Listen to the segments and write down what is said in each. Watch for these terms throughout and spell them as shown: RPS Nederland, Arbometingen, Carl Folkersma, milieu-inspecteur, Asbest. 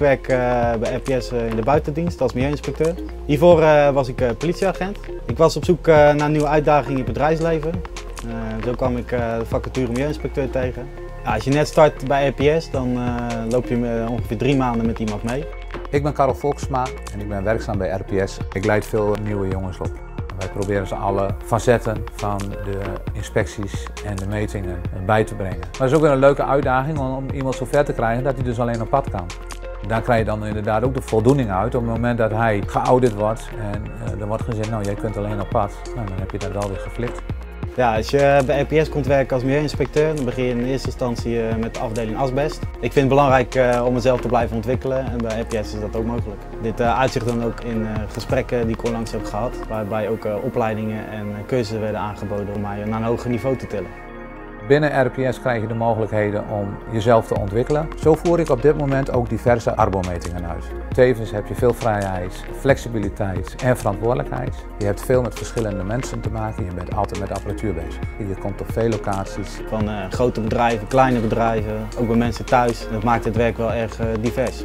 Ik werk bij RPS in de buitendienst als milieuinspecteur. Hiervoor was ik politieagent. Ik was op zoek naar een nieuwe uitdaging in het bedrijfsleven. Zo kwam ik de vacature milieuinspecteur tegen. Ja, als je net start bij RPS, dan loop je ongeveer 3 maanden met iemand mee. Ik ben Carl Folkersma en ik ben werkzaam bij RPS. Ik leid veel nieuwe jongens op. Wij proberen ze alle facetten van de inspecties en de metingen bij te brengen. Maar het is ook weer een leuke uitdaging om iemand zo ver te krijgen dat hij dus alleen op pad kan. Daar krijg je dan inderdaad ook de voldoening uit op het moment dat hij geaudit wordt en er wordt gezegd, nou jij kunt alleen op pad. Nou, dan heb je dat wel weer geflikt. Ja, als je bij RPS komt werken als milieuinspecteur, dan begin je in eerste instantie met de afdeling asbest. Ik vind het belangrijk om mezelf te blijven ontwikkelen en bij RPS is dat ook mogelijk. Dit uitzicht dan ook in gesprekken die ik onlangs heb gehad, waarbij ook opleidingen en cursussen werden aangeboden om mij naar een hoger niveau te tillen. Binnen RPS krijg je de mogelijkheden om jezelf te ontwikkelen. Zo voer ik op dit moment ook diverse arbometingen uit. Tevens heb je veel vrijheid, flexibiliteit en verantwoordelijkheid. Je hebt veel met verschillende mensen te maken. Je bent altijd met apparatuur bezig. Je komt op veel locaties. Van grote bedrijven, kleine bedrijven, ook bij mensen thuis. Dat maakt het werk wel erg divers.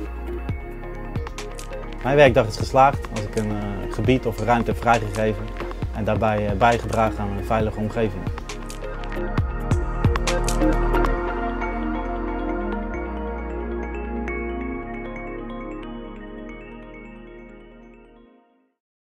Mijn werkdag is geslaagd als ik een gebied of een ruimte heb vrijgegeven en daarbij bijgedragen aan een veilige omgeving.